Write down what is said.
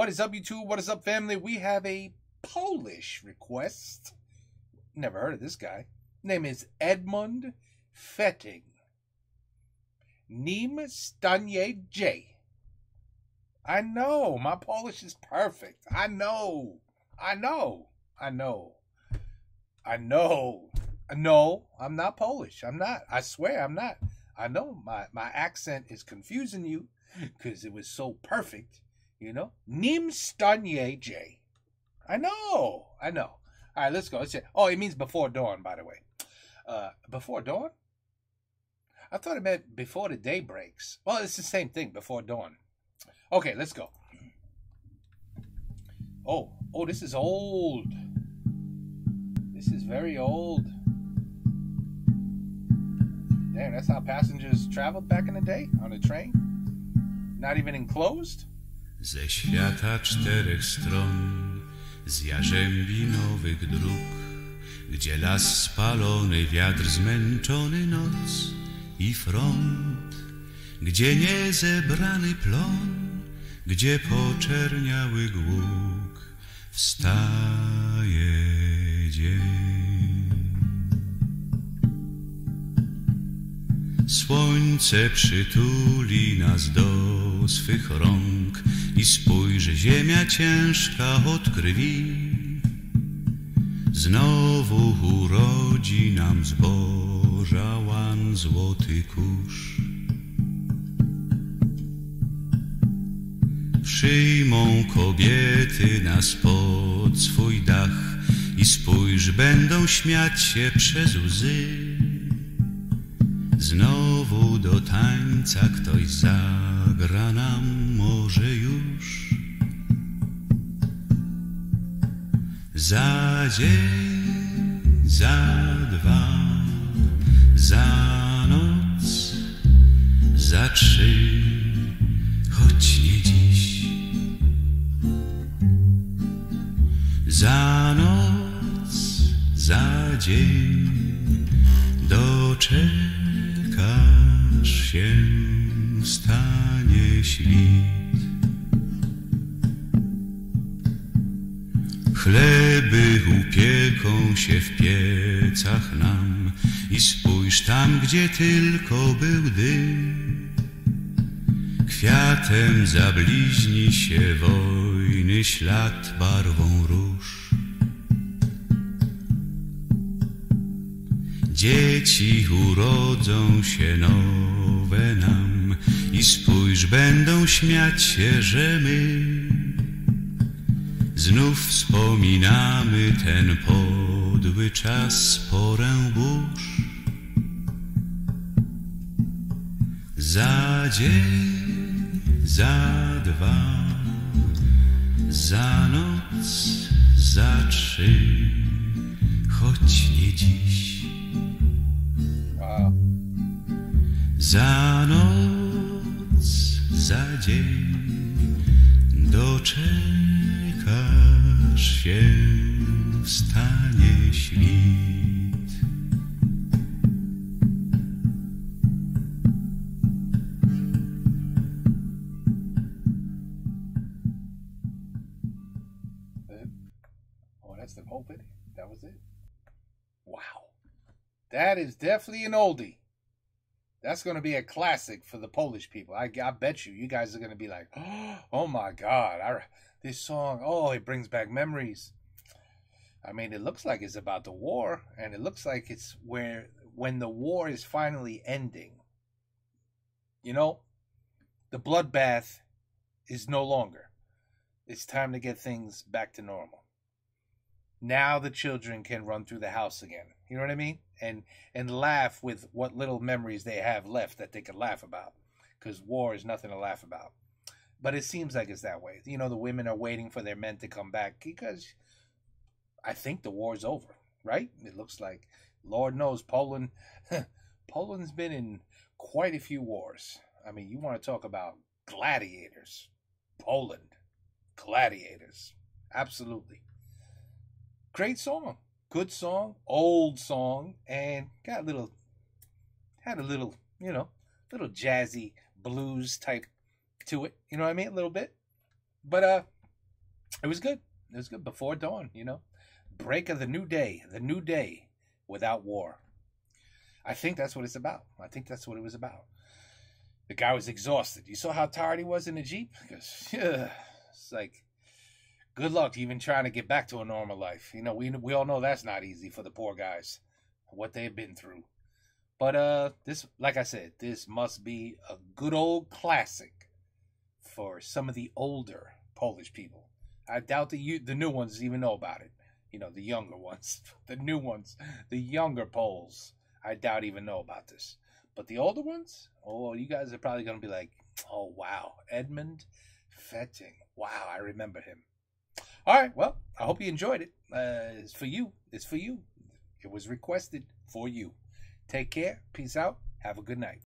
What is up, YouTube? What is up, family? We have a Polish request. Never heard of this guy. Name is Edmund Fetting. Nim wstanie dzień. I know. My Polish is perfect. I know. I know. I know. I know. No, I'm not Polish. I'm not. I swear I'm not. I know my accent is confusing you because it was so perfect. You know? Nim wstanie dzień. I know. I know. All right, let's go. Let's see. Oh, it means before dawn, by the way. Before dawn? I thought it meant before the day breaks. Well, it's the same thing, before dawn. Okay, let's go. Oh, this is old. This is very old. Damn, that's how passengers traveled back in the day on a train? Not even enclosed? Ze świata czterech stron, z jarzębi nowych dróg, gdzie las spalony, wiatr zmęczony, noc i front, gdzie niezebrany plon, gdzie poczerniały głuk, wstaje dzień. Słońce przytuli nas do swych rąk i spojrzy ziemia ciężka od krwi, znowu urodzi nam zboża łan złoty kurz. Przyjmą kobiety nas pod swój dach i spójrz, będą śmiać się przez łzy. Znowu do tańca ktoś zagra nam, może już. Za dzień, za dwa, za noc, za trzy, choć nie dziś. Za noc, za dzień, do trzech. Aż się stanie świt. Chleby upieką się w piecach nam i spójrz tam, gdzie tylko był dym. Kwiatem zabliźni się wojny ślad barwą róż. Dzieci urodzą się nowe nam i spójrz, będą śmiać się, że my znów wspominamy ten podły czas, porę burz. Za dzień, za dwa, za noc, za trzy, choć nie dziś. Za noc, za dzień, doczekasz się, wstanie świt. Oh, that's the whole bit. That was it. Wow. That is definitely an oldie. That's going to be a classic for the Polish people. I bet you guys are going to be like, oh my God, this song, oh, it brings back memories. I mean, it looks like it's about the war, and it looks like it's when the war is finally ending. You know, the bloodbath is no longer. It's time to get things back to normal. Now the children can run through the house again. You know what I mean? And laugh with what little memories they have left that they can laugh about. Because war is nothing to laugh about. But it seems like it's that way. You know, the women are waiting for their men to come back because I think the war's over, right? It looks like, Lord knows, Poland's been in quite a few wars. I mean, you want to talk about gladiators. Poland. Gladiators. Absolutely. Great song. Good song, old song, and had a little, you know, little jazzy blues type to it. You know what I mean? A little bit. But It was good. It was good. Before dawn, you know. Break of the new day. The new day without war. I think that's what it's about. I think that's what it was about. The guy was exhausted. You saw how tired he was in the Jeep? Because, yeah, it's like, good luck even trying to get back to a normal life. You know, we all know that's not easy for the poor guys, what they've been through. But this, like I said, this must be a good old classic for some of the older Polish people. I doubt the new ones even know about it. You know, the younger ones, the new ones, the younger Poles, I doubt even know about this. But the older ones, oh, you guys are probably going to be like, oh, wow, Edmund Fetting. Wow, I remember him. All right, well, I hope you enjoyed it. It's for you. It's for you. It was requested for you. Take care. Peace out. Have a good night.